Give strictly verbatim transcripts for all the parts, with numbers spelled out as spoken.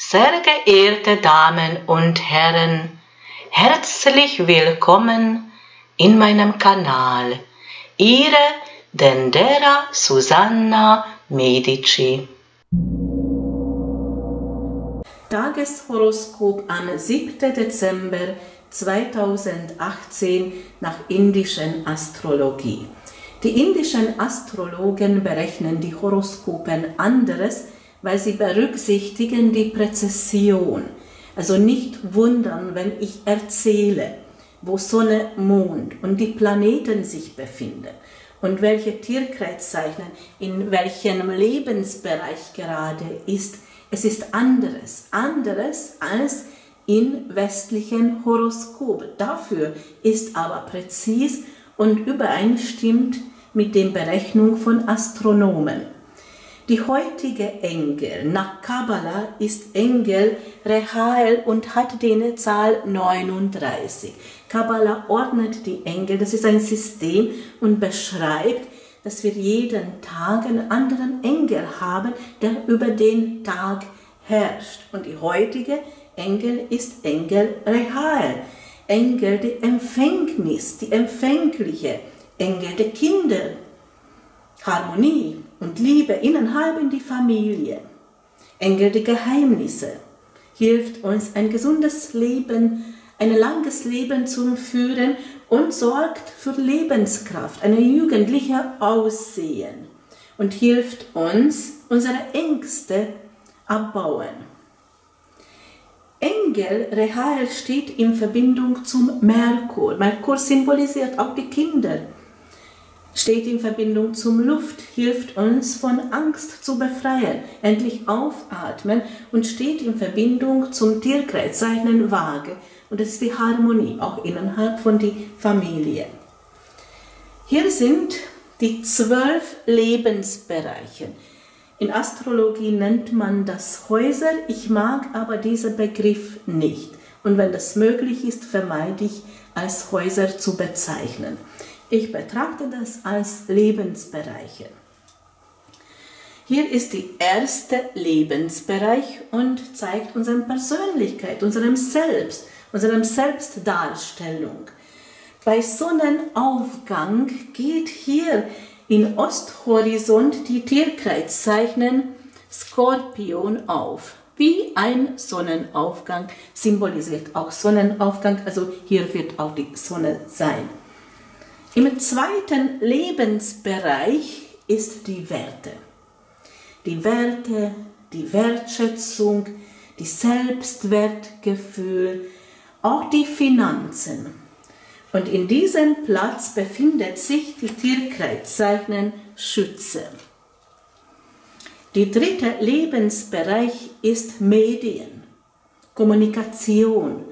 Sehr geehrte Damen und Herren, herzlich willkommen in meinem Kanal, Ihre Dendera Susanna Medici. Tageshoroskop am siebten Dezember zweitausendachtzehn nach indischen Astrologie. Die indischen Astrologen berechnen die Horoskopen anderes, weil sie berücksichtigen die Präzession. Also nicht wundern, wenn ich erzähle, wo Sonne, Mond und die Planeten sich befinden und welche Tierkreiszeichen in welchem Lebensbereich gerade ist. Es ist anderes, anderes als in westlichen Horoskopen. Dafür ist aber präzis und übereinstimmt mit der Berechnung von Astronomen. Die heutige Engel nach Kabbalah ist Engel Rehael und hat die Zahl neununddreißig. Kabbalah ordnet die Engel, das ist ein System und beschreibt, dass wir jeden Tag einen anderen Engel haben, der über den Tag herrscht. Und die heutige Engel ist Engel Rehael. Engel der Empfängnis, die empfängliche, Engel der Kinder, Harmonie und Liebe innerhalb in die Familie. Engel der Geheimnisse hilft uns, ein gesundes Leben, ein langes Leben zu führen und sorgt für Lebenskraft, eine jugendliche Aussehen und hilft uns, unsere Ängste abbauen. Engel Rehael steht in Verbindung zum Merkur. Merkur symbolisiert auch die Kinder. Steht in Verbindung zum Luft, hilft uns von Angst zu befreien, endlich aufatmen und steht in Verbindung zum Tierkreiszeichen Waage. Und das ist die Harmonie, auch innerhalb von der Familie. Hier sind die zwölf Lebensbereiche. In Astrologie nennt man das Häuser, ich mag aber diesen Begriff nicht. Und wenn das möglich ist, vermeide ich, als Häuser zu bezeichnen. Ich betrachte das als Lebensbereiche. Hier ist der erste Lebensbereich und zeigt unsere Persönlichkeit, unserem Selbst, unserem Selbstdarstellung. Bei Sonnenaufgang geht hier in Osthorizont die Tierkreiszeichen Skorpion auf. Wie ein Sonnenaufgang symbolisiert auch Sonnenaufgang, also hier wird auch die Sonne sein. Im zweiten Lebensbereich ist die Werte. Die Werte, die Wertschätzung, die Selbstwertgefühl, auch die Finanzen. Und in diesem Platz befindet sich die Tierkreiszeichen Schütze. Der dritte Lebensbereich ist Medien, Kommunikation,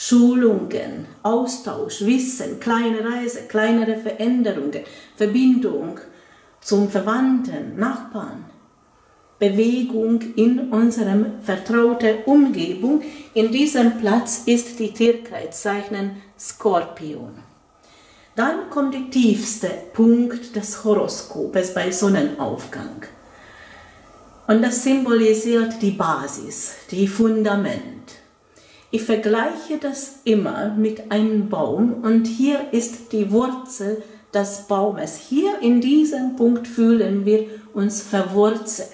Schulungen, Austausch, Wissen, kleine Reise, kleinere Veränderungen, Verbindung zum Verwandten, Nachbarn, Bewegung in unserem vertrauten Umgebung. In diesem Platz ist die Tierkreiszeichen Skorpion. Dann kommt der tiefste Punkt des Horoskops bei Sonnenaufgang. Und das symbolisiert die Basis, die Fundament. Ich vergleiche das immer mit einem Baum und hier ist die Wurzel des Baumes. Hier in diesem Punkt fühlen wir uns verwurzelt.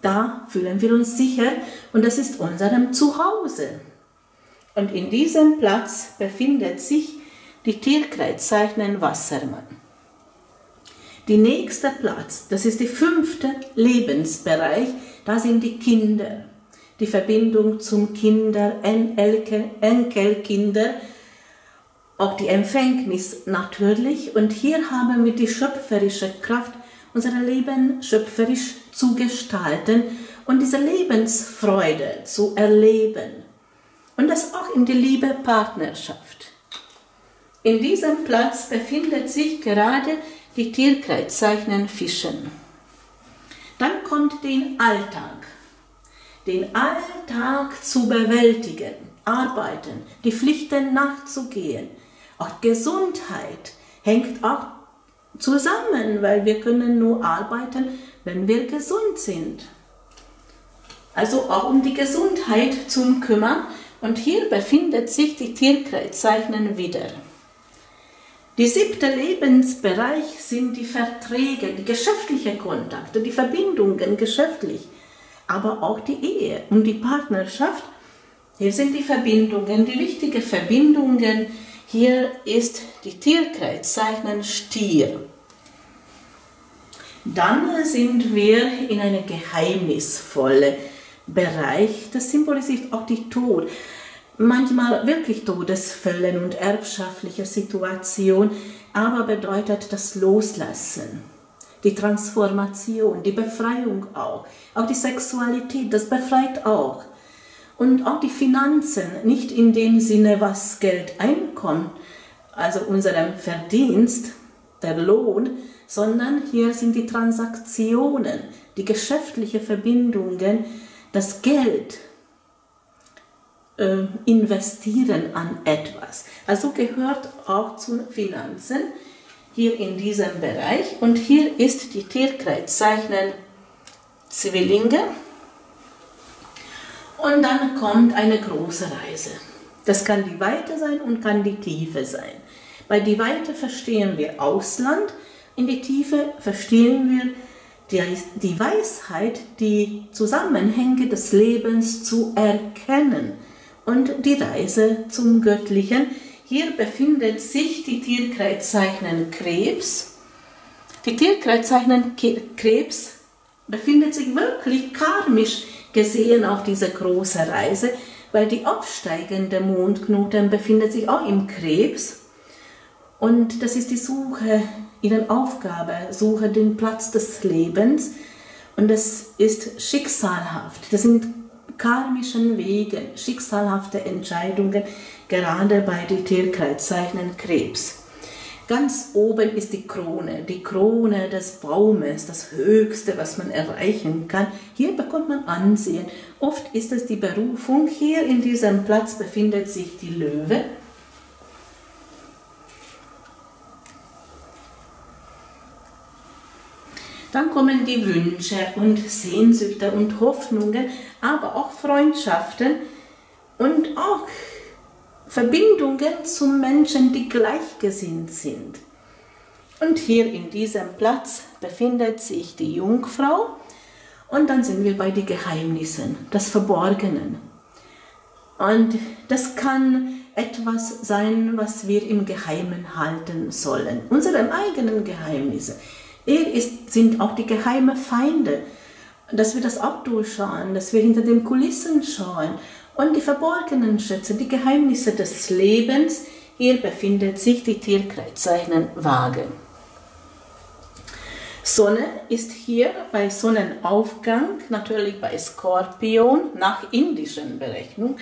Da fühlen wir uns sicher und das ist unserem Zuhause. Und in diesem Platz befindet sich die Tierkreiszeichen Wassermann. Der nächste Platz, das ist der fünfte Lebensbereich, da sind die Kinder. Die Verbindung zum Kinder, Enkelkinder, auch die Empfängnis natürlich. Und hier haben wir die schöpferische Kraft, unser Leben schöpferisch zu gestalten und diese Lebensfreude zu erleben. Und das auch in die Liebe Partnerschaft. In diesem Platz befindet sich gerade die Tierkreiszeichen Fischen. Dann kommt den Alltag. Den Alltag zu bewältigen, arbeiten, die Pflichten nachzugehen. Auch Gesundheit hängt auch zusammen, weil wir können nur arbeiten, wenn wir gesund sind. also auch um die Gesundheit zum Kümmern, und hier befindet sich die Tierkreiszeichen wieder. Die siebte Lebensbereich sind die Verträge, die geschäftlichen Kontakte, die Verbindungen geschäftlich, aber auch die Ehe und die Partnerschaft. Hier sind die Verbindungen, die wichtigen Verbindungen. Hier ist die Tierkreiszeichen Stier. Dann sind wir in einem geheimnisvollen Bereich. Das symbolisiert auch die Tod. Manchmal wirklich Todesfälle und erbschaftliche Situationen, aber bedeutet das Loslassen, die Transformation, die Befreiung auch. Auch die Sexualität, das befreit auch. Und auch die Finanzen, nicht in dem Sinne, was Geld einkommt, also unserem Verdienst, der Lohn, sondern hier sind die Transaktionen, die geschäftlichen Verbindungen, das Geld äh, investieren an etwas. Also gehört auch zu Finanzen hier in diesem Bereich. Und hier ist die Tierkreiszeichen Zwillinge. Und dann kommt eine große Reise. Das kann die Weite sein und kann die Tiefe sein. Bei die Weite verstehen wir Ausland, in die Tiefe verstehen wir die Weisheit, die Zusammenhänge des Lebens zu erkennen, und die Reise zum Göttlichen. Hier befindet sich die Tierkreiszeichen Krebs. Die Tierkreiszeichen Krebs befindet sich wirklich karmisch gesehen auf dieser großen Reise, weil die aufsteigende Mondknoten befindet sich auch im Krebs, und das ist die Suche ihrer Aufgabe, Suche den Platz des Lebens, und das ist schicksalhaft. Das sind karmische Wege, schicksalhafte Entscheidungen, gerade bei den Tierkreiszeichen Krebs. Ganz oben ist die Krone, die Krone des Baumes, das Höchste, was man erreichen kann. Hier bekommt man Ansehen. Oft ist es die Berufung. Hier in diesem Platz befindet sich die Löwe. Dann kommen die Wünsche und Sehnsüchte und Hoffnungen, aber auch Freundschaften und auch Verbindungen zu Menschen, die gleichgesinnt sind. Und hier in diesem Platz befindet sich die Jungfrau, und dann sind wir bei den Geheimnissen, das Verborgenen. Und das kann etwas sein, was wir im Geheimen halten sollen, unsere eigenen Geheimnisse. Hier ist, sind auch die geheimen Feinde, dass wir das auch durchschauen, dass wir hinter den Kulissen schauen. Und die verborgenen Schätze, die Geheimnisse des Lebens, hier befindet sich die Tierkreiszeichen Waage. Sonne ist hier bei Sonnenaufgang, natürlich bei Skorpion, nach indischen Berechnung.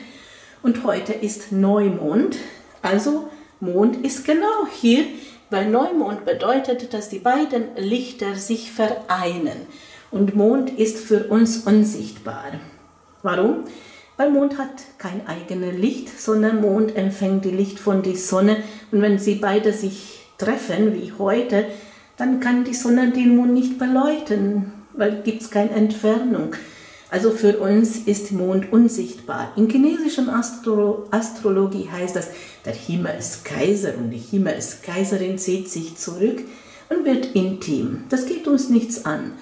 Und heute ist Neumond, also Mond ist genau hier, weil Neumond bedeutet, dass die beiden Lichter sich vereinen. Und Mond ist für uns unsichtbar. Warum? Weil Mond hat kein eigenes Licht, sondern Mond empfängt die Licht von der Sonne. Und wenn sie beide sich treffen, wie heute, dann kann die Sonne den Mond nicht beleuchten, weil es keine Entfernung gibt. Also für uns ist Mond unsichtbar. In chinesischer Astro Astrologie heißt das, der Himmelskaiser und die Himmelskaiserin zieht sich zurück und wird intim. Das geht uns nichts an.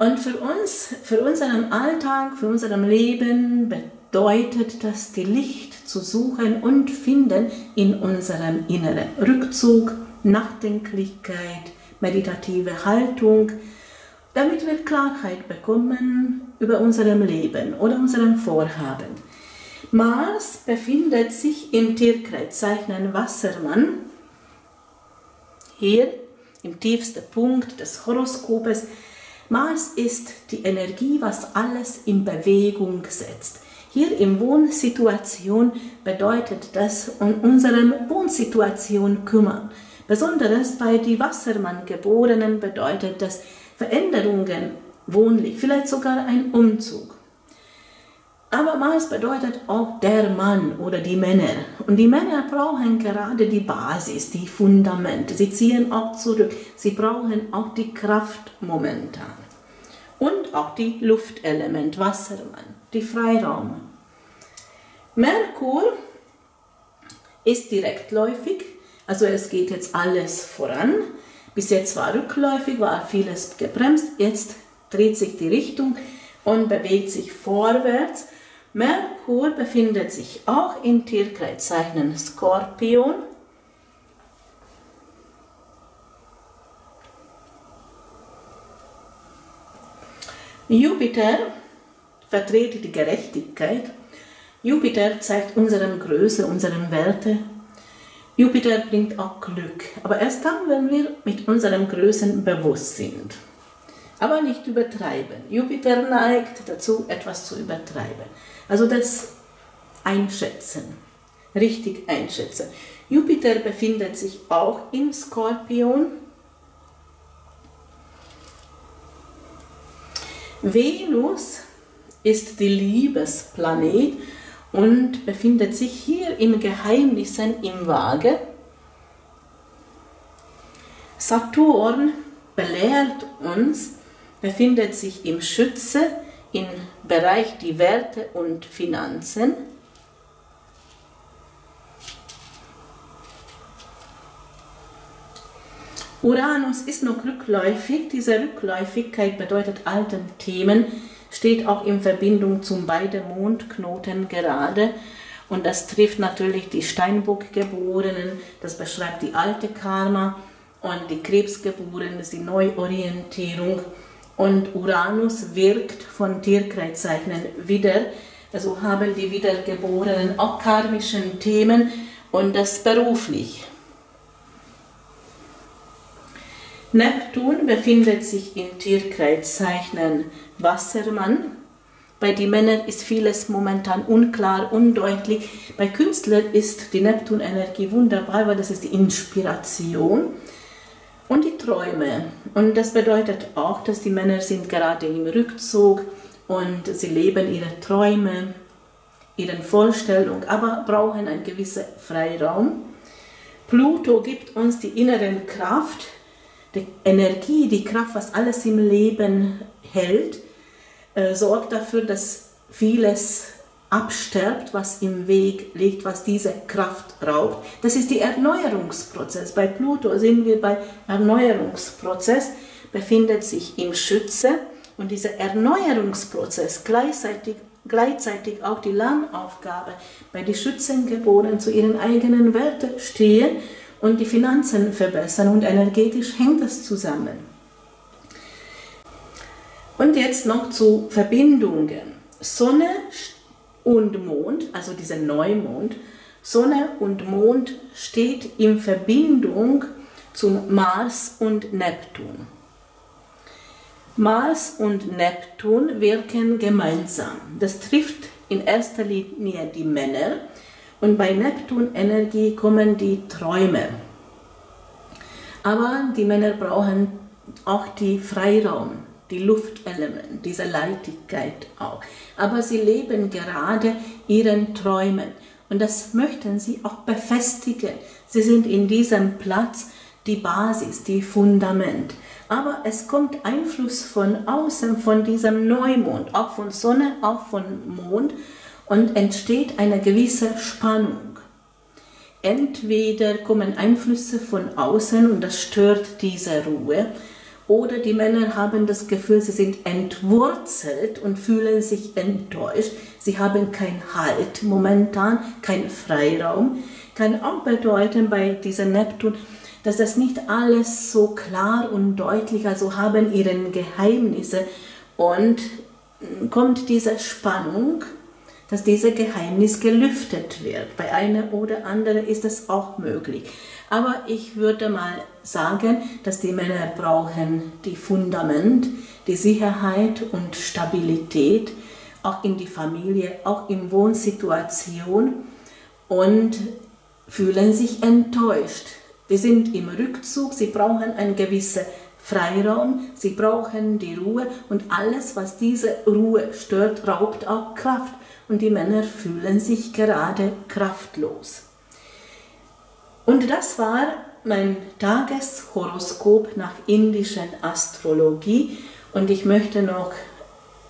Und für uns, für unseren Alltag, für unserem Leben bedeutet das, die Licht zu suchen und finden in unserem Inneren. Rückzug, Nachdenklichkeit, meditative Haltung, damit wir Klarheit bekommen über unserem Leben oder unserem Vorhaben. Mars befindet sich im Tierkreiszeichen Wassermann. Hier im tiefsten Punkt des Horoskopes. Mars ist die Energie, was alles in Bewegung setzt. Hier im Wohnsituation bedeutet das, um unsere Wohnsituation kümmern. Besonders bei den Wassermann-Geborenen bedeutet das Veränderungen wohnlich, vielleicht sogar ein Umzug. Aber Mars bedeutet auch der Mann oder die Männer. Und die Männer brauchen gerade die Basis, die Fundamente. Sie ziehen auch zurück. Sie brauchen auch die Kraft momentan. und auch die Luftelement, Wassermann, die Freiraume. Merkur ist direktläufig, also es geht jetzt alles voran. Bis jetzt war rückläufig, war vieles gebremst, jetzt dreht sich die Richtung und bewegt sich vorwärts. Merkur befindet sich auch im Tierkreiszeichen Skorpion. Jupiter vertritt die Gerechtigkeit. Jupiter zeigt unsere Größe, unsere Werte. Jupiter bringt auch Glück, aber erst dann, wenn wir mit unseren Größen bewusst sind. Aber nicht übertreiben. Jupiter neigt dazu, etwas zu übertreiben. Also das Einschätzen, richtig einschätzen. Jupiter befindet sich auch im Skorpion. Venus ist der Liebesplanet und befindet sich hier im Geheimnissen im Waage. Saturn belehrt uns, befindet sich im Schütze, im Bereich die Werte und Finanzen. Uranus ist noch rückläufig. Diese Rückläufigkeit bedeutet alten Themen, steht auch in Verbindung zu beiden Mondknoten gerade. Und das trifft natürlich die Steinbock-Geborenen, das beschreibt die alte Karma, und die Krebsgeborenen, das ist die Neuorientierung. Und Uranus wirkt von Tierkreiszeichen wieder. Also haben die Wiedergeborenen auch karmischen Themen und das beruflich. Neptun befindet sich im Tierkreiszeichen Wassermann. Bei den Männern ist vieles momentan unklar, undeutlich. Bei Künstlern ist die Neptun-Energie wunderbar, weil das ist die Inspiration und die Träume. Und das bedeutet auch, dass die Männer sind gerade im Rückzug und sie leben ihre Träume, ihre Vorstellung, aber brauchen einen gewissen Freiraum. Pluto gibt uns die innere Kraft, die Energie, die Kraft, was alles im Leben hält, äh, sorgt dafür, dass vieles absterbt, was im Weg liegt, was diese Kraft raubt. Das ist der Erneuerungsprozess. Bei Pluto sind wir bei Erneuerungsprozess, befindet sich im Schütze. Und dieser Erneuerungsprozess, gleichzeitig, gleichzeitig auch die Lernaufgabe, bei den Schützengeborenen zu ihren eigenen Werten stehen, und die Finanzen verbessern, und energetisch hängt das zusammen. Und jetzt noch zu Verbindungen. Sonne und Mond, also dieser Neumond, Sonne und Mond steht in Verbindung zum Mars und Neptun. Mars und Neptun wirken gemeinsam. Das trifft in erster Linie die Männer. Und bei Neptun-Energie kommen die Träume. Aber die Männer brauchen auch die Freiraum, die Luftelement, diese Leichtigkeit auch. Aber sie leben gerade ihren Träumen. Und das möchten sie auch befestigen. Sie sind in diesem Platz die Basis, die Fundament. Aber es kommt Einfluss von außen, von diesem Neumond, auch von Sonne, auch von Mond. Und entsteht eine gewisse Spannung. Entweder kommen Einflüsse von außen und das stört diese Ruhe, oder die Männer haben das Gefühl, sie sind entwurzelt und fühlen sich enttäuscht. Sie haben keinen Halt momentan, keinen Freiraum. Kann auch bedeuten bei diesem Neptun, dass das nicht alles so klar und deutlich, also haben ihre Geheimnisse und kommt diese Spannung, dass dieses Geheimnis gelüftet wird. Bei einer oder anderen ist das auch möglich. Aber ich würde mal sagen, dass die Männer brauchen die Fundament, die Sicherheit und Stabilität, auch in die Familie, auch in Wohnsituation, und fühlen sich enttäuscht. Sie sind im Rückzug, sie brauchen einen gewissen Freiraum, sie brauchen die Ruhe, und alles, was diese Ruhe stört, raubt auch Kraft. Und die Männer fühlen sich gerade kraftlos. Und das war mein Tageshoroskop nach indischer Astrologie. Und ich möchte noch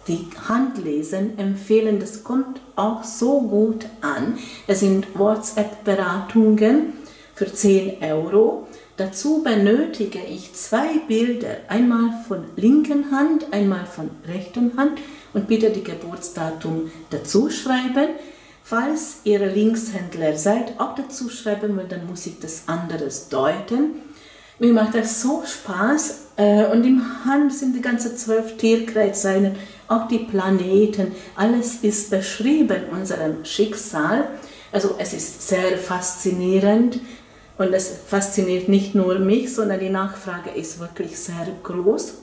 die Hand lesen, empfehlen, das kommt auch so gut an. Es sind WhatsApp-Beratungen für zehn Euro. Dazu benötige ich zwei Bilder, einmal von linken Hand, einmal von rechten Hand, und bitte die Geburtsdatum dazu schreiben. Falls ihr Linkshändler seid, auch dazu schreiben, weil dann muss ich das anderes deuten. Mir macht das so Spaß, und im Hand sind die ganzen zwölf Tierkreiszeichen, auch die Planeten, alles ist beschrieben, unserem Schicksal. Also es ist sehr faszinierend, und es fasziniert nicht nur mich, sondern die Nachfrage ist wirklich sehr groß.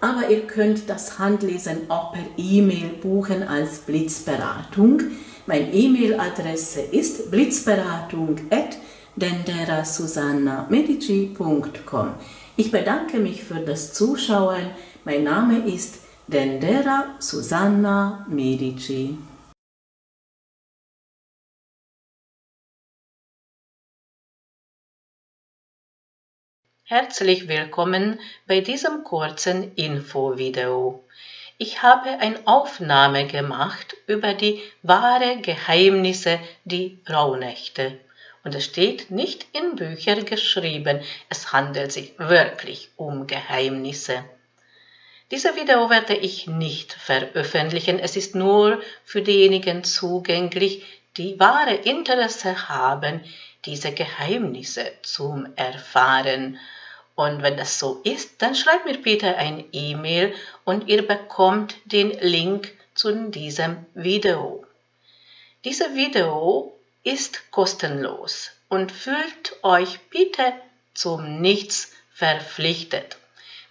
Aber ihr könnt das Handlesen auch per E-Mail buchen als Blitzberatung. Meine E-Mail-Adresse ist blitzberatung at dendera susanna medici punkt com. Ich bedanke mich für das Zuschauen. Mein Name ist Dendera Susanna Medici. Herzlich willkommen bei diesem kurzen Infovideo. Ich habe eine Aufnahme gemacht über die wahren Geheimnisse der Rauhnächte. Und es steht nicht in Büchern geschrieben, es handelt sich wirklich um Geheimnisse. Dieses Video werde ich nicht veröffentlichen, es ist nur für diejenigen zugänglich, die wahre Interesse haben, diese Geheimnisse zu erfahren. Und wenn das so ist, dann schreibt mir bitte ein E-Mail und ihr bekommt den Link zu diesem Video. Dieses Video ist kostenlos und fühlt euch bitte zum Nichts verpflichtet.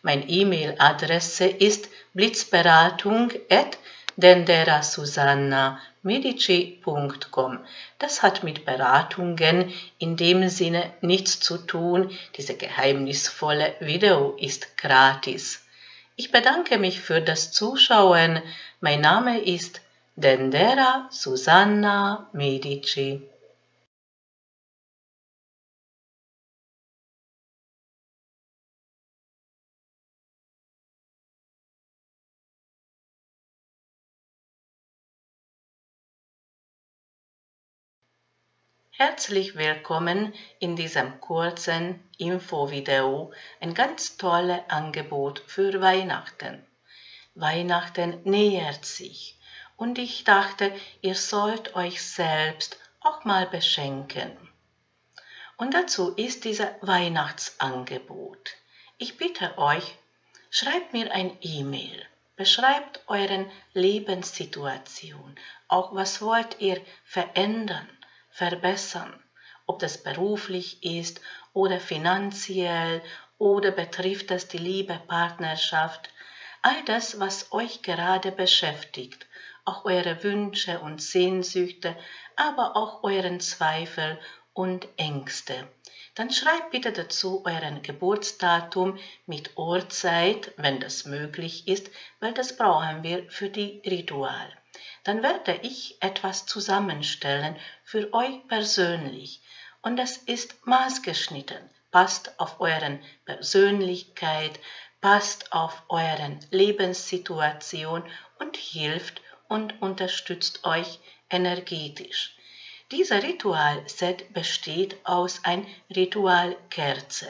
Meine E-Mail-Adresse ist blitzberatung at dendera susanna medici punkt com. Das hat mit Beratungen in dem Sinne nichts zu tun. Dieses geheimnisvolle Video ist gratis. Ich bedanke mich für das Zuschauen. Mein Name ist Dendera Susanna Medici. Herzlich willkommen in diesem kurzen Infovideo, ein ganz tolles Angebot für Weihnachten. Weihnachten nähert sich und ich dachte, ihr sollt euch selbst auch mal beschenken. Und dazu ist dieses Weihnachtsangebot. Ich bitte euch, schreibt mir ein E-Mail. Beschreibt euren Lebenssituation, auch was wollt ihr verändern, verbessern, ob das beruflich ist oder finanziell oder betrifft das die Liebe, Partnerschaft, all das, was euch gerade beschäftigt, auch eure Wünsche und Sehnsüchte, aber auch euren Zweifel und Ängste. Dann schreibt bitte dazu euren Geburtsdatum mit Uhrzeit, wenn das möglich ist, weil das brauchen wir für die Ritual. Dann werde ich etwas zusammenstellen für euch persönlich, und das ist maßgeschnitten, passt auf euren Persönlichkeit, passt auf euren Lebenssituation und hilft und unterstützt euch energetisch. Dieser Ritualset besteht aus einer Ritualkerze.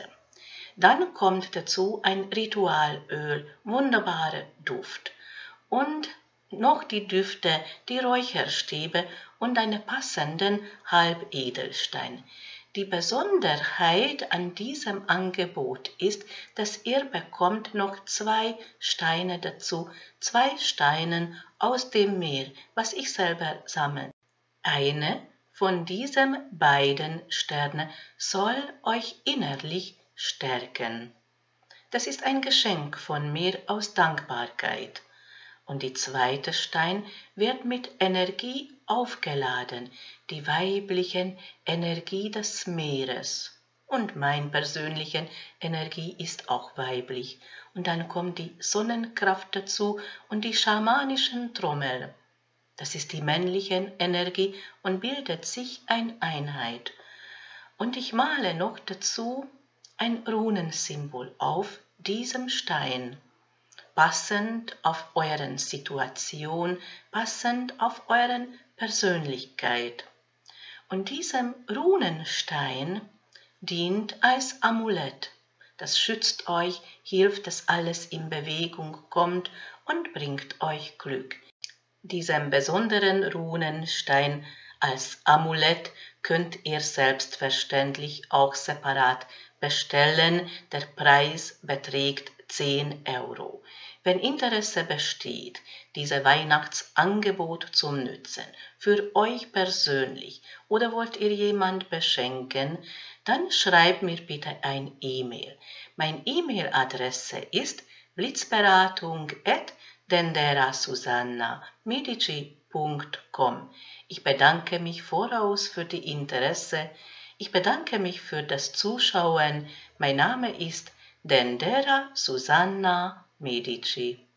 Dann kommt dazu ein Ritualöl, wunderbarer Duft, und noch die Düfte, die Räucherstäbe und einen passenden Halbedelstein. Die Besonderheit an diesem Angebot ist, dass ihr bekommt noch zwei Steine dazu, zwei Steine aus dem Meer, was ich selber sammle. Eine von diesen beiden Sternen soll euch innerlich stärken. Das ist ein Geschenk von mir aus Dankbarkeit. Und die zweite Stein wird mit Energie aufgeladen, die weiblichen Energie des Meeres. Und meine persönliche Energie ist auch weiblich. Und dann kommt die Sonnenkraft dazu und die schamanischen Trommel. Das ist die männliche Energie und bildet sich eine Einheit. Und ich male noch dazu ein Runensymbol auf diesem Stein. passend auf euren Situation, passend auf euren Persönlichkeit. Und diesem Runenstein dient als Amulett. Das schützt euch, hilft, dass alles in Bewegung kommt und bringt euch Glück. Diesem besonderen Runenstein als Amulett könnt ihr selbstverständlich auch separat bestellen. Der Preis beträgt zehn Euro. Wenn Interesse besteht, dieses Weihnachtsangebot zu nutzen, für euch persönlich oder wollt ihr jemand beschenken, dann schreibt mir bitte ein E-Mail. Meine E-Mail-Adresse ist blitzberatung at dendera susanna medici punkt com. Ich bedanke mich voraus für die Interesse. Ich bedanke mich für das Zuschauen. Mein Name ist Dendera Susanna Medici.